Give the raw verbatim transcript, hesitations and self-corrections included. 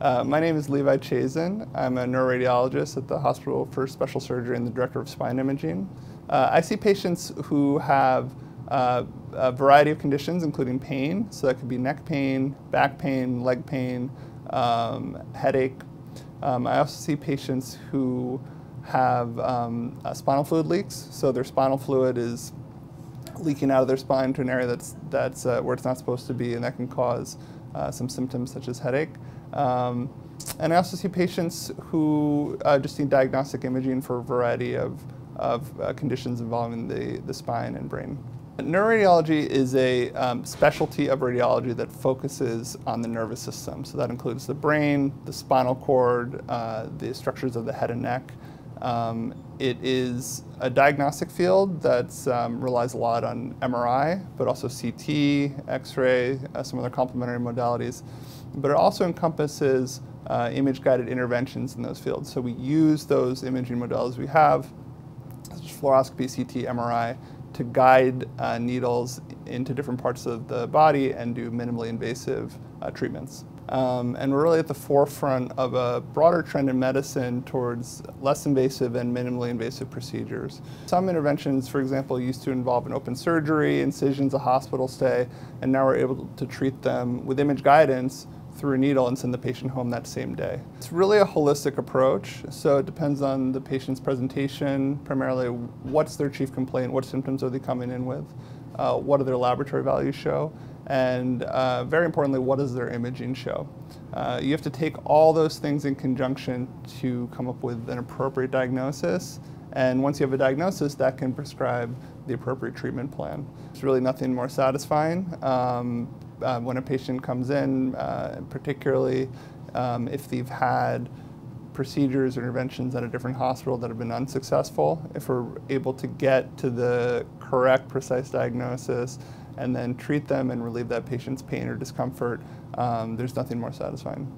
Uh, my name is Levi Chazen. I'm a neuroradiologist at the Hospital for Special Surgery and the Director of Spine Imaging. Uh, I see patients who have uh, a variety of conditions, including pain. So that could be neck pain, back pain, leg pain, um, headache. Um, I also see patients who have um, uh, spinal fluid leaks. So their spinal fluid is leaking out of their spine to an area that's, that's uh, where it's not supposed to be, and that can cause uh, some symptoms such as headache. Um, and I also see patients who uh, just need diagnostic imaging for a variety of, of uh, conditions involving the, the spine and brain. Neuroradiology is a um, specialty of radiology that focuses on the nervous system. So that includes the brain, the spinal cord, uh, the structures of the head and neck. Um, it is a diagnostic field that um, relies a lot on M R I, but also C T, X-ray, uh, some other complementary modalities. But it also encompasses uh, image-guided interventions in those fields. So we use those imaging modalities we have, such as fluoroscopy, C T, M R I, to guide uh, needles into different parts of the body and do minimally invasive uh, treatments. Um, and we're really at the forefront of a broader trend in medicine towards less invasive and minimally invasive procedures. Some interventions, for example, used to involve an open surgery, incisions, a hospital stay, and now we're able to treat them with image guidance through a needle and send the patient home that same day. It's really a holistic approach, so it depends on the patient's presentation, primarily what's their chief complaint, what symptoms are they coming in with, uh, what do their laboratory values show, and uh, very importantly, what does their imaging show? Uh, you have to take all those things in conjunction to come up with an appropriate diagnosis, and once you have a diagnosis, that can prescribe the appropriate treatment plan. There's really nothing more satisfying um, uh, when a patient comes in, uh, particularly um, if they've had procedures or interventions at a different hospital that have been unsuccessful. If we're able to get to the correct, precise diagnosis, and then treat them and relieve that patient's pain or discomfort, um, there's nothing more satisfying.